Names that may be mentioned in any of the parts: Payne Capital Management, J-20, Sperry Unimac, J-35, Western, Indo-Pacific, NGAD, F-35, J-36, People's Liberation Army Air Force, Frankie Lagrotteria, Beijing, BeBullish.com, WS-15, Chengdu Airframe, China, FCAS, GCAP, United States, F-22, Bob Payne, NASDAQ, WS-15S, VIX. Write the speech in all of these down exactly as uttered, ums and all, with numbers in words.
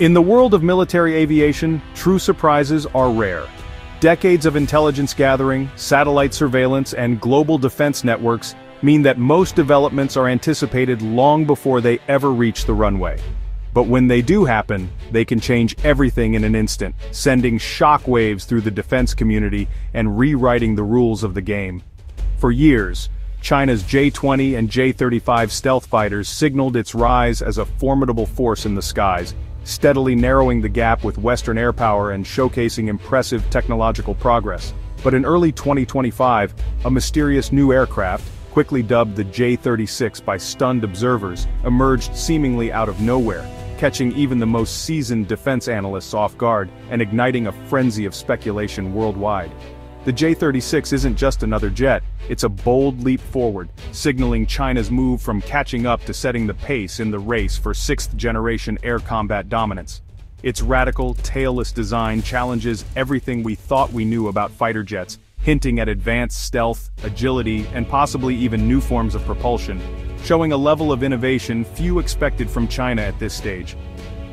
In the world of military aviation, true surprises are rare. Decades of intelligence gathering, satellite surveillance, and global defense networks mean that most developments are anticipated long before they ever reach the runway. But when they do happen, they can change everything in an instant, sending shockwaves through the defense community and rewriting the rules of the game. For years, China's J twenty and J thirty-five stealth fighters signaled its rise as a formidable force in the skies, steadily narrowing the gap with Western air power and showcasing impressive technological progress. But in early twenty twenty-five, a mysterious new aircraft, quickly dubbed the J thirty-six by stunned observers, emerged seemingly out of nowhere, catching even the most seasoned defense analysts off guard and igniting a frenzy of speculation worldwide. The J thirty-six isn't just another jet, it's a bold leap forward, signaling China's move from catching up to setting the pace in the race for sixth-generation air combat dominance. Its radical, tailless design challenges everything we thought we knew about fighter jets, hinting at advanced stealth, agility, and possibly even new forms of propulsion, showing a level of innovation few expected from China at this stage.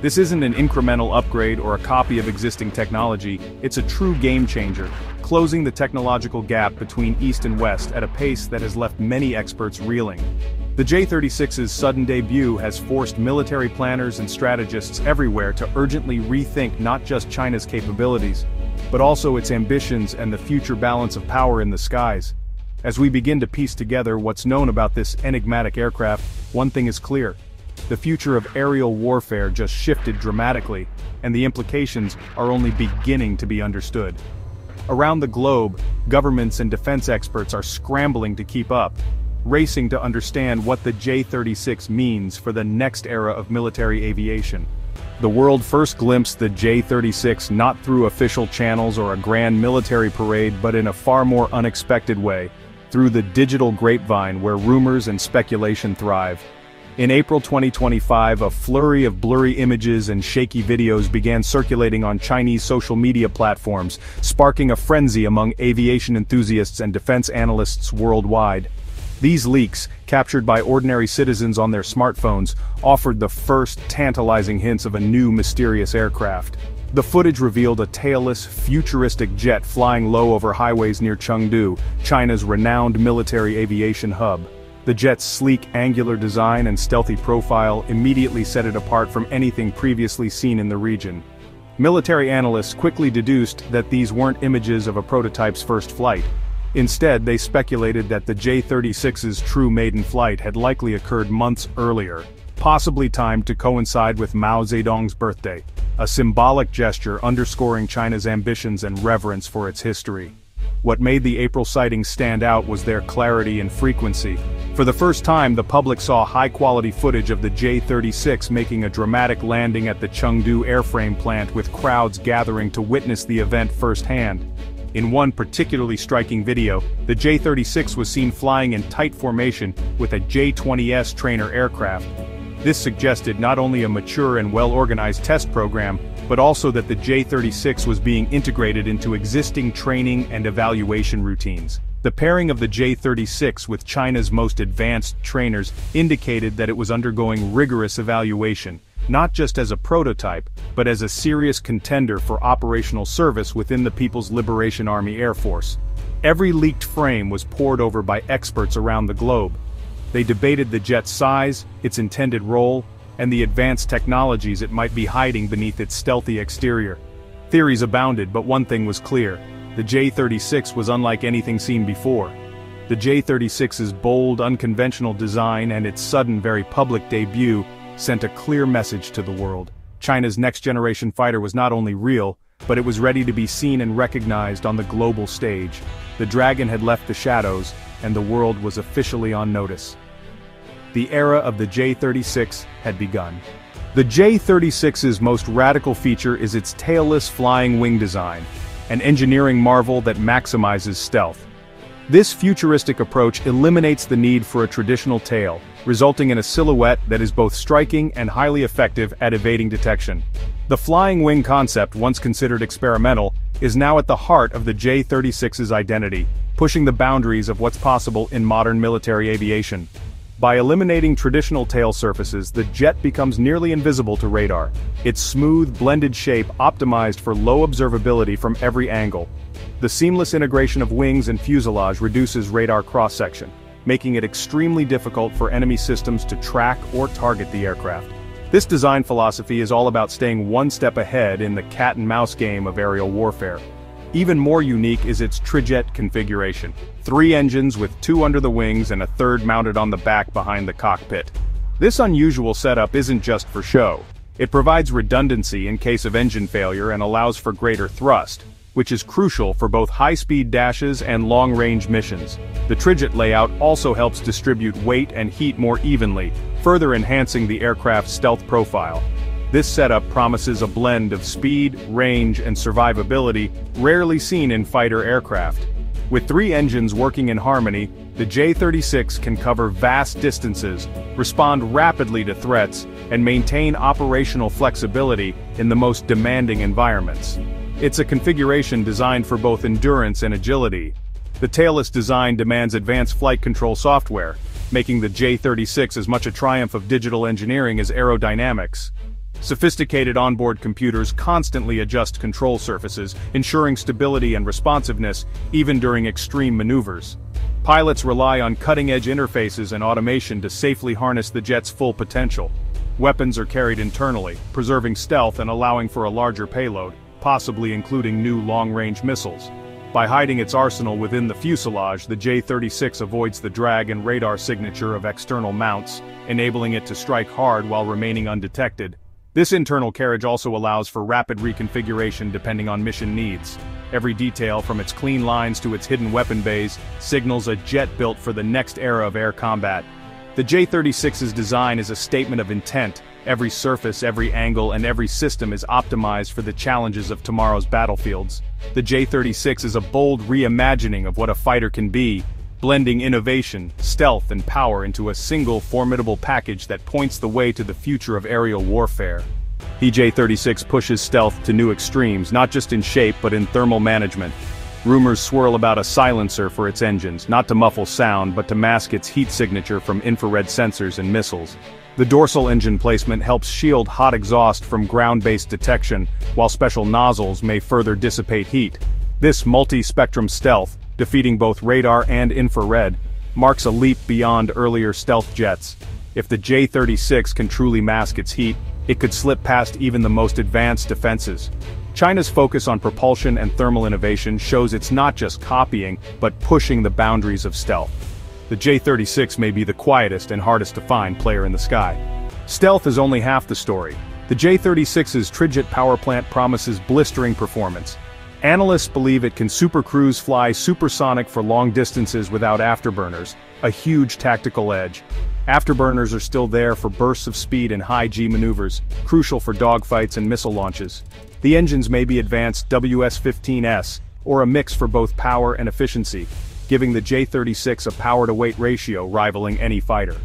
This isn't an incremental upgrade or a copy of existing technology, it's a true game-changer, closing the technological gap between East and West at a pace that has left many experts reeling. The J thirty-six's sudden debut has forced military planners and strategists everywhere to urgently rethink not just China's capabilities, but also its ambitions and the future balance of power in the skies. As we begin to piece together what's known about this enigmatic aircraft, one thing is clear. The future of aerial warfare just shifted dramatically, and the implications are only beginning to be understood. Around the globe, governments and defense experts are scrambling to keep up, racing to understand what the J thirty-six means for the next era of military aviation. The world first glimpsed the J thirty-six not through official channels or a grand military parade, but in a far more unexpected way, through the digital grapevine where rumors and speculation thrive. In April twenty twenty-five, a flurry of blurry images and shaky videos began circulating on Chinese social media platforms, sparking a frenzy among aviation enthusiasts and defense analysts worldwide. These leaks, captured by ordinary citizens on their smartphones, offered the first tantalizing hints of a new mysterious aircraft. The footage revealed a tailless, futuristic jet flying low over highways near Chengdu, China's renowned military aviation hub. The jet's sleek, angular design and stealthy profile immediately set it apart from anything previously seen in the region. Military analysts quickly deduced that these weren't images of a prototype's first flight. Instead, they speculated that the J thirty-six's true maiden flight had likely occurred months earlier, possibly timed to coincide with Mao Zedong's birthday, a symbolic gesture underscoring China's ambitions and reverence for its history. What made the April sightings stand out was their clarity and frequency. For the first time, the public saw high-quality footage of the J thirty-six making a dramatic landing at the Chengdu Airframe plant, with crowds gathering to witness the event firsthand. In one particularly striking video, the J thirty-six was seen flying in tight formation with a J twenty S trainer aircraft. This suggested not only a mature and well-organized test program, but also that the J thirty-six was being integrated into existing training and evaluation routines. The pairing of the J thirty-six with China's most advanced trainers indicated that it was undergoing rigorous evaluation, not just as a prototype, but as a serious contender for operational service within the People's Liberation Army Air Force. Every leaked frame was pored over by experts around the globe. They debated the jet's size, its intended role, and the advanced technologies it might be hiding beneath its stealthy exterior. Theories abounded, but one thing was clear: the J thirty-six was unlike anything seen before. The J thirty-six's bold, unconventional design and its sudden, very public debut sent a clear message to the world. China's next-generation fighter was not only real, but it was ready to be seen and recognized on the global stage. The dragon had left the shadows, and the world was officially on notice. The era of the J thirty-six had begun. The J thirty-six's most radical feature is its tailless flying wing design, an engineering marvel that maximizes stealth. This futuristic approach eliminates the need for a traditional tail, resulting in a silhouette that is both striking and highly effective at evading detection. The flying wing concept, once considered experimental, is now at the heart of the J thirty-six's identity, pushing the boundaries of what's possible in modern military aviation. By eliminating traditional tail surfaces, the jet becomes nearly invisible to radar, its smooth, blended shape optimized for low observability from every angle. The seamless integration of wings and fuselage reduces radar cross-section, making it extremely difficult for enemy systems to track or target the aircraft. This design philosophy is all about staying one step ahead in the cat-and-mouse game of aerial warfare. Even more unique is its trijet configuration. Three engines with two under the wings and a third mounted on the back behind the cockpit. This unusual setup isn't just for show. It provides redundancy in case of engine failure and allows for greater thrust, which is crucial for both high-speed dashes and long-range missions. The trijet layout also helps distribute weight and heat more evenly, further enhancing the aircraft's stealth profile. This setup promises a blend of speed, range, and survivability rarely seen in fighter aircraft. With three engines working in harmony, the J thirty-six can cover vast distances, respond rapidly to threats, and maintain operational flexibility in the most demanding environments. It's a configuration designed for both endurance and agility. The tailless design demands advanced flight control software, making the J thirty-six as much a triumph of digital engineering as aerodynamics. Sophisticated onboard computers constantly adjust control surfaces, ensuring stability and responsiveness, even during extreme maneuvers. Pilots rely on cutting-edge interfaces and automation to safely harness the jet's full potential. Weapons are carried internally, preserving stealth and allowing for a larger payload, possibly including new long-range missiles. By hiding its arsenal within the fuselage, the J thirty-six avoids the drag and radar signature of external mounts, enabling it to strike hard while remaining undetected. This internal carriage also allows for rapid reconfiguration depending on mission needs. Every detail, from its clean lines to its hidden weapon bays, signals a jet built for the next era of air combat. The J thirty-six's design is a statement of intent. Every surface, every angle, and every system is optimized for the challenges of tomorrow's battlefields. The J thirty-six is a bold reimagining of what a fighter can be, blending innovation, stealth, and power into a single formidable package that points the way to the future of aerial warfare. The J thirty-six pushes stealth to new extremes, not just in shape but in thermal management. Rumors swirl about a silencer for its engines, not to muffle sound but to mask its heat signature from infrared sensors and missiles. The dorsal engine placement helps shield hot exhaust from ground-based detection, while special nozzles may further dissipate heat. This multi-spectrum stealth, defeating both radar and infrared, marks a leap beyond earlier stealth jets. If the J thirty-six can truly mask its heat, it could slip past even the most advanced defenses. China's focus on propulsion and thermal innovation shows it's not just copying, but pushing the boundaries of stealth. The J thirty-six may be the quietest and hardest to find player in the sky. Stealth is only half the story. The J thirty-six's trijet power plant promises blistering performance. Analysts believe it can supercruise fly supersonic for long distances without afterburners, a huge tactical edge. Afterburners are still there for bursts of speed and high-G maneuvers, crucial for dogfights and missile launches. The engines may be advanced W S fifteen S, or a mix for both power and efficiency, giving the J thirty-six a power-to-weight ratio rivaling any fighter.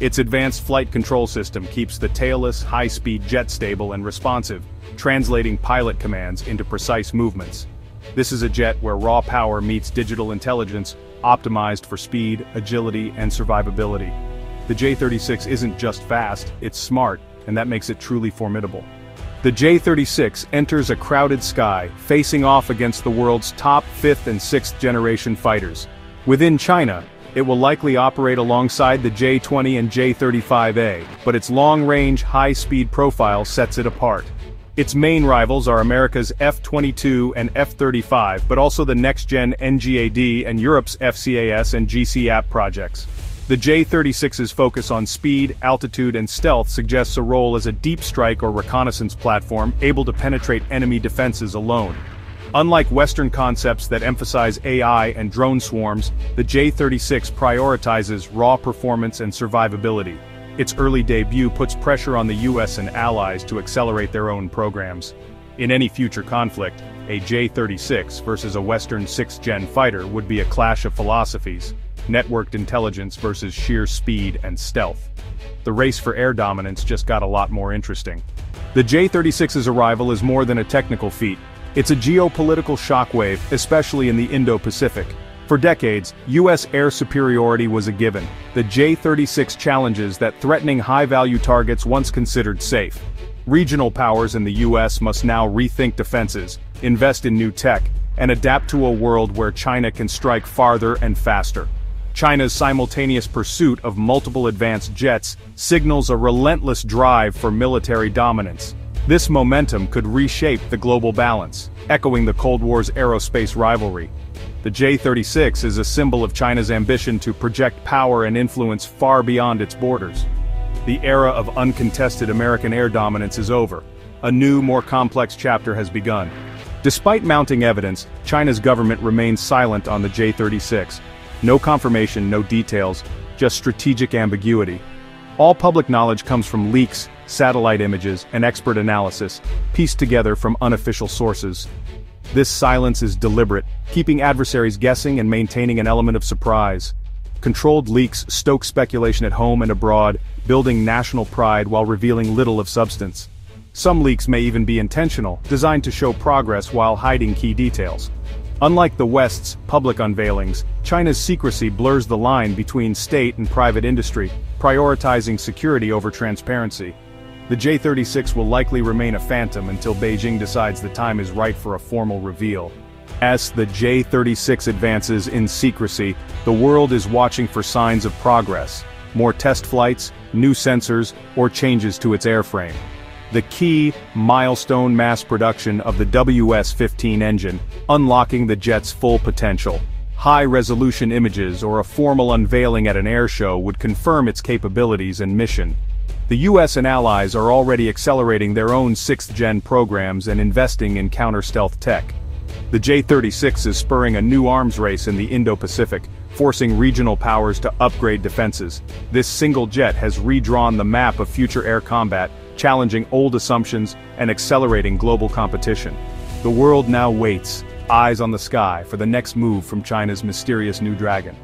Its advanced flight control system keeps the tailless, high-speed jet stable and responsive, translating pilot commands into precise movements. This is a jet where raw power meets digital intelligence, optimized for speed, agility, and survivability. The J thirty-six isn't just fast, it's smart, and that makes it truly formidable. The J thirty-six enters a crowded sky, facing off against the world's top fifth and sixth generation fighters. Within China, it will likely operate alongside the J twenty and J thirty-five A, but its long-range, high-speed profile sets it apart. Its main rivals are America's F twenty-two and F thirty-five, but also the next-gen N G A D and Europe's F C A S and G C A P projects. The J thirty-six's focus on speed, altitude, and stealth suggests a role as a deep strike or reconnaissance platform able to penetrate enemy defenses alone. Unlike Western concepts that emphasize A I and drone swarms, the J thirty-six prioritizes raw performance and survivability. Its early debut puts pressure on the U S and allies to accelerate their own programs. In any future conflict, a J thirty-six versus a Western sixth-gen fighter would be a clash of philosophies, networked intelligence versus sheer speed and stealth. The race for air dominance just got a lot more interesting. The J thirty-six's arrival is more than a technical feat. It's a geopolitical shockwave, especially in the Indo-Pacific. For decades, U S air superiority was a given. The J thirty-six challenges that threatening high-value targets once considered safe. Regional powers in the U S must now rethink defenses, invest in new tech, and adapt to a world where China can strike farther and faster. China's simultaneous pursuit of multiple advanced jets signals a relentless drive for military dominance. This momentum could reshape the global balance, echoing the Cold War's aerospace rivalry. The J thirty-six is a symbol of China's ambition to project power and influence far beyond its borders. The era of uncontested American air dominance is over. A new, more complex chapter has begun. Despite mounting evidence, China's government remains silent on the J thirty-six. No confirmation, no details, just strategic ambiguity. All public knowledge comes from leaks, satellite images, and expert analysis, pieced together from unofficial sources. This silence is deliberate, keeping adversaries guessing and maintaining an element of surprise. Controlled leaks stoke speculation at home and abroad, building national pride while revealing little of substance. Some leaks may even be intentional, designed to show progress while hiding key details. Unlike the West's public unveilings, China's secrecy blurs the line between state and private industry, prioritizing security over transparency. The J thirty-six will likely remain a phantom until Beijing decides the time is right for a formal reveal. As the J thirty-six advances in secrecy, the world is watching for signs of progress, more test flights, new sensors, or changes to its airframe. The key milestone mass production of the W S fifteen engine, unlocking the jet's full potential. High-resolution images or a formal unveiling at an airshow would confirm its capabilities and mission. The U S and allies are already accelerating their own sixth-gen programs and investing in counter-stealth tech. The J thirty-six is spurring a new arms race in the Indo-Pacific, forcing regional powers to upgrade defenses. This single jet has redrawn the map of future air combat, challenging old assumptions and accelerating global competition. The world now waits, eyes on the sky, for the next move from China's mysterious new dragon.